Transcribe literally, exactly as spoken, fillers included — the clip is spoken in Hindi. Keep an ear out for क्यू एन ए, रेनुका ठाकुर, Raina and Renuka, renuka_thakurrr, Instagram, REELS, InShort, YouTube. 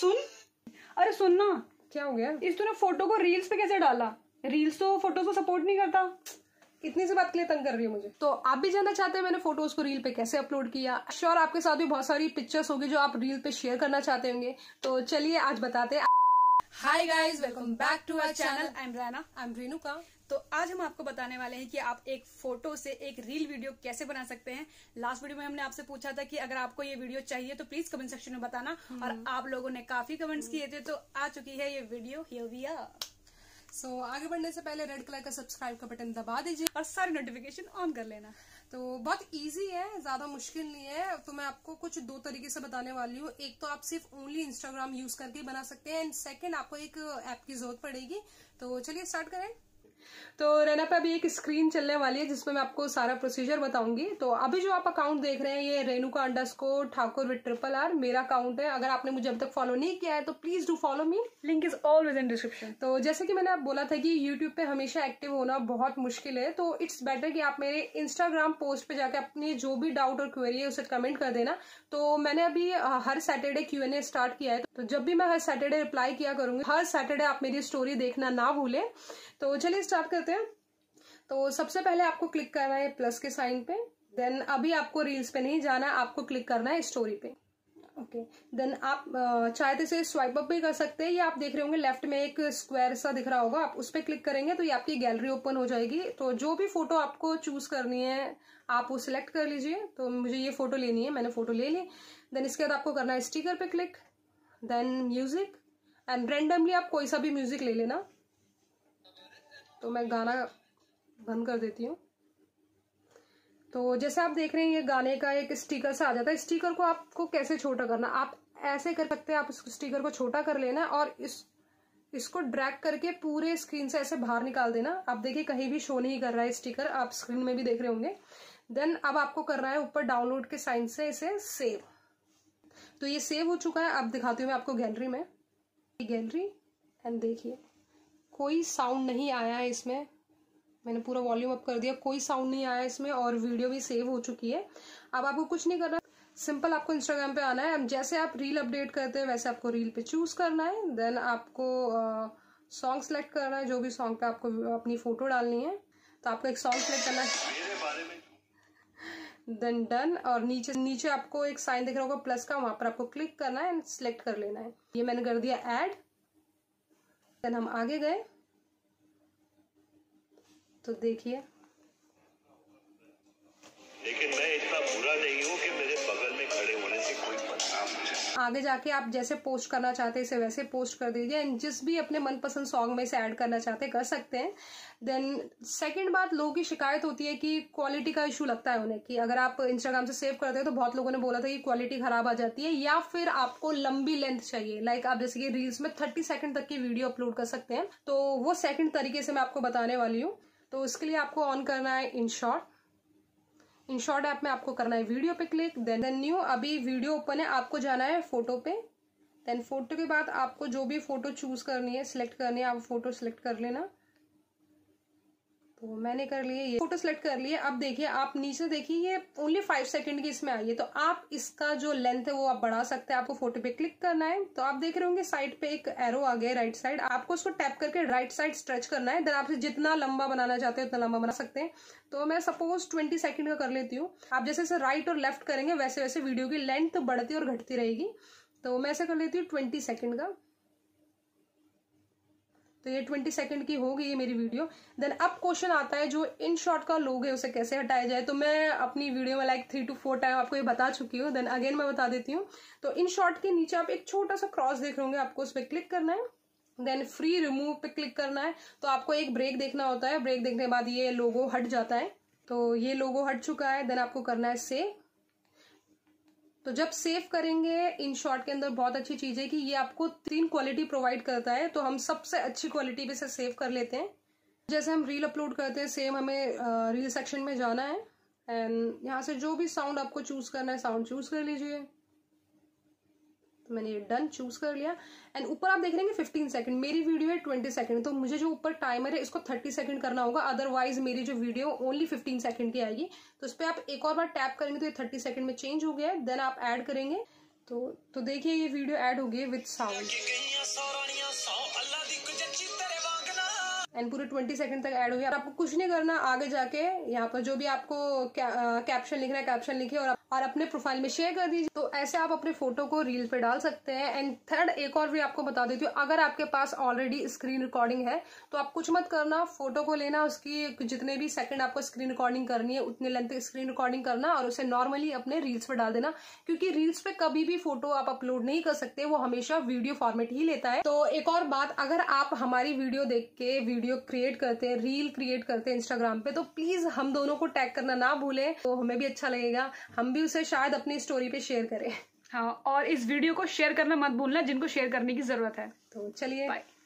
सुन, अरे सुन ना, क्या हो गया? इस तूने फोटो को रील्स पे कैसे डाला? रील्स तो फोटोज को सपोर्ट नहीं करता। इतनी सी बात के लिए तंग कर रही हो मुझे। तो आप भी जानना चाहते हैं मैंने फोटोज को रील पे कैसे अपलोड किया। श्योर आपके साथ भी बहुत सारी पिक्चर्स होगी जो आप रील पे शेयर करना चाहते होंगे। तो चलिए आज बताते हैं। Hi guys, welcome back to our channel. I am Raina, I am Renuka. तो आज हम आपको बताने वाले हैं कि आप एक फोटो से एक रील वीडियो कैसे बना सकते हैं। लास्ट वीडियो में हमने आपसे पूछा था कि अगर आपको ये वीडियो चाहिए तो प्लीज कमेंट सेक्शन में बताना, और आप लोगों ने काफी कमेंट्स किए थे, तो आ चुकी है ये video. Here we are. So so, आगे बढ़ने से पहले रेड कलर का सब्सक्राइब का बटन दबा दीजिए और सारी नोटिफिकेशन ऑन कर लेना। तो बहुत इजी है, ज्यादा मुश्किल नहीं है। तो मैं आपको कुछ दो तरीके से बताने वाली हूँ। एक तो आप सिर्फ ओनली इंस्टाग्राम यूज करके बना सकते हैं, एंड सेकंड आपको एक ऐप की जरूरत पड़ेगी। तो चलिए स्टार्ट करें। तो रैना पे अभी एक स्क्रीन चलने वाली है जिसमें मैं आपको सारा प्रोसीजर बताऊंगी। तो अभी जो आप अकाउंट देख रहे हैं ये Renuka underscore Thakur with triple R मेरा अकाउंट है। अगर आपने मुझे अब तक फॉलो नहीं किया है तो please do follow me, link is always in description. तो जैसे कि मैंने आप बोला था कि यूट्यूब पे हमेशा एक्टिव होना बहुत मुश्किल है, तो इट्स बेटर कि आप मेरे इंस्टाग्राम पोस्ट पे जाकर अपने जो भी डाउट और क्वेरी है उसे कमेंट कर देना। तो मैंने अभी हर Saturday क्यू एन ए start किया है, तो जब भी मैं हर सैटरडे रिप्लाई किया करूंगी। हर सैटरडे आप मेरी स्टोरी देखना ना भूलें। तो चलिए स्टार्ट करते हैं। तो सबसे पहले आपको क्लिक करना है प्लस के साइन पे। देन अभी आपको रील्स पे नहीं जाना, आपको क्लिक करना है स्टोरी पे। ओके, देन आप चाहे तो इसे स्वाइप अप भी कर सकते हैं, या आप देख रहे होंगे लेफ्ट में एक स्क्वायर सा दिख रहा होगा, आप उस पर क्लिक करेंगे तो ये आपकी गैलरी ओपन हो जाएगी। तो जो भी फोटो आपको चूज करनी है आप वो सिलेक्ट कर लीजिए। तो मुझे ये फोटो लेनी है, मैंने फोटो ले ली। देन इसके बाद आपको करना है स्टिकर पे click, then music, and randomly आप कोई सा भी म्यूजिक ले लेना। तो मैं गाना बंद कर देती हूँ। तो जैसे आप देख रहे हैं ये गाने का एक स्टिकर सा आ जाता है। स्टिकर को आपको कैसे छोटा करना, आप ऐसे कर सकते हैं। आप इस स्टिकर को छोटा कर लेना और इस इसको ड्रैग करके पूरे स्क्रीन से ऐसे बाहर निकाल देना। आप देखिए कहीं भी शो नहीं कर रहा है स्टिकर, आप स्क्रीन में भी देख रहे होंगे। देन अब आपको करना है ऊपर डाउनलोड के साइन से इसे सेव। तो ये सेव हो चुका है। अब दिखाती हूँ मैं आपको गैलरी में, गैलरी, एंड देखिए कोई साउंड नहीं आया है इसमें। मैंने पूरा वॉल्यूम अप कर दिया, कोई साउंड नहीं आया इसमें, और वीडियो भी सेव हो चुकी है। अब आपको कुछ नहीं करना, सिंपल आपको इंस्टाग्राम पे आना है। अब जैसे आप रील अपडेट करते हैं वैसे आपको रील पे चूज करना है। देन आपको सॉन्ग uh, सेलेक्ट करना है, जो भी सॉन्ग पे आपको अपनी फोटो डालनी है। तो आपको एक सॉन्ग सेलेक्ट करना है, देन डन, और नीचे नीचे आपको एक साइन दिख रहा होगा प्लस का, वहां पर आपको क्लिक करना है एंड सिलेक्ट कर लेना है। ये मैंने कर दिया ऐड। देन हम आगे गए तो देखिए, लेकिन मैं इतना बुरा नहीं हूं कि मेरे बगल में खड़े होने से कोई परेशान मुझे। आगे जाके आप जैसे पोस्ट करना चाहते हैं इसे वैसे पोस्ट कर दीजिए, एंड जिस भी अपने मनपसंद सॉन्ग में इसे ऐड करना चाहते हैं कर सकते हैं। देन सेकंड बात, लोगों की शिकायत होती है कि क्वालिटी का इशू लगता है उन्हें, कि अगर आप इंस्टाग्राम से सेव करते हो तो बहुत लोगों ने बोला था कि क्वालिटी खराब आ जाती है, या फिर आपको लंबी लेंथ चाहिए। लाइक आप जैसे कि रील्स में थर्टी सेकंड तक की वीडियो अपलोड कर सकते हैं, तो वो सेकंड तरीके से मैं आपको बताने वाली हूँ। तो इसके लिए आपको ऑन करना है इनशॉर्ट। इनशॉर्ट ऐप में आपको करना है वीडियो पे क्लिक, देन न्यू। अभी वीडियो ओपन है, आपको जाना है फोटो पे। देन फोटो के बाद आपको जो भी फोटो चूज करनी है सिलेक्ट करनी है, आप फोटो सिलेक्ट कर लेना। तो मैंने कर लिए, ये फोटो सिलेक्ट कर लिए। अब देखिए आप नीचे देखिए ये ओनली फाइव सेकेंड की इसमें आई है, तो आप इसका जो लेंथ है वो आप बढ़ा सकते हैं। आपको फोटो पे क्लिक करना है, तो आप देख रहे होंगे साइड पे एक एरो आ गया राइट साइड, आपको उसको टैप करके राइट साइड स्ट्रेच करना है। देन आप जितना लंबा बनाना चाहते हो उतना लंबा बना सकते हैं। तो मैं सपोज ट्वेंटी सेकेंड का कर लेती हूँ। आप जैसे जैसे राइट और लेफ्ट करेंगे वैसे वैसे वीडियो की लेंथ तो बढ़ती और घटती रहेगी। तो मैं ऐसे कर लेती हूँ ट्वेंटी सेकेंड का। तो ये ट्वेंटी सेकंड की हो गई है मेरी वीडियो। देन अब क्वेश्चन आता है जो इन शॉर्ट का लोग है उसे कैसे हटाया जाए। तो मैं अपनी वीडियो में like three two four time आपको ये बता चुकी हूँ, देन अगेन मैं बता देती हूँ। तो इन शॉर्ट के नीचे आप एक छोटा सा क्रॉस देख रहे होंगे, आपको उस पर क्लिक करना है। देन फ्री रिमूव पे क्लिक करना है। तो आपको एक ब्रेक देखना होता है, ब्रेक देखने के बाद ये लोगो हट जाता है। तो ये लोगो हट चुका है। देन आपको करना है सेव। तो जब सेव करेंगे इन शॉर्ट के अंदर बहुत अच्छी चीज है कि ये आपको तीन क्वालिटी प्रोवाइड करता है, तो हम सबसे अच्छी क्वालिटी पे से सेव कर लेते हैं। जैसे हम रील अपलोड करते हैं सेम हमें रील सेक्शन में जाना है, एंड यहाँ से जो भी साउंड आपको चूज करना है साउंड चूज कर लीजिए। तो मैंने ये डन चूज कर लिया। एंड ऊपर आप देख रहे हैं फिफ्टीन सेकंड, मेरी वीडियो है ट्वेंटी सेकंड, तो मुझे जो ऊपर टाइमर है इसको थर्टी सेकंड करना होगा, अदरवाइज मेरी जो वीडियो ओनली फिफ्टीन सेकंड की आएगी। तो उस पर आप एक और बार टैप करेंगे तो ये थर्टी सेकंड में चेंज हो गया है। देन आप ऐड करेंगे। तो तो देखिए ये वीडियो ऐड हो गई विद साउंड एंड पूरे ट्वेंटी सेकंड तक ऐड हो गया। आपको कुछ नहीं करना, आगे जाके यहाँ पर जो भी आपको कैप्शन लिखना है कैप्शन लिखिए और और अपने प्रोफाइल में शेयर कर दीजिए। तो ऐसे आप अपने फोटो को रील पे डाल सकते हैं। एंड थर्ड एक और भी आपको बता देती हूँ, अगर आपके पास ऑलरेडी स्क्रीन रिकॉर्डिंग है तो आप कुछ मत करना, फोटो को लेना, उसकी जितने भी सेकंड आपको स्क्रीन रिकॉर्डिंग करनी है उतने लेंथ की स्क्रीन रिकॉर्डिंग करना और उसे नॉर्मली अपने रील्स पे डाल देना, क्योंकि रील्स पे कभी भी फोटो आप अपलोड नहीं कर सकते, वो हमेशा वीडियो फॉर्मेट ही लेता है। तो एक और बात, अगर आप हमारी वीडियो देख के वीडियो क्रिएट करते हैं, रील क्रिएट करते हैं इंस्टाग्राम पे, तो प्लीज हम दोनों को टैग करना ना भूले, तो हमें भी अच्छा लगेगा, हम उसे शायद अपनी स्टोरी पे शेयर करें। हाँ, और इस वीडियो को शेयर करना मत भूलना जिनको शेयर करने की जरूरत है। तो चलिए बाय।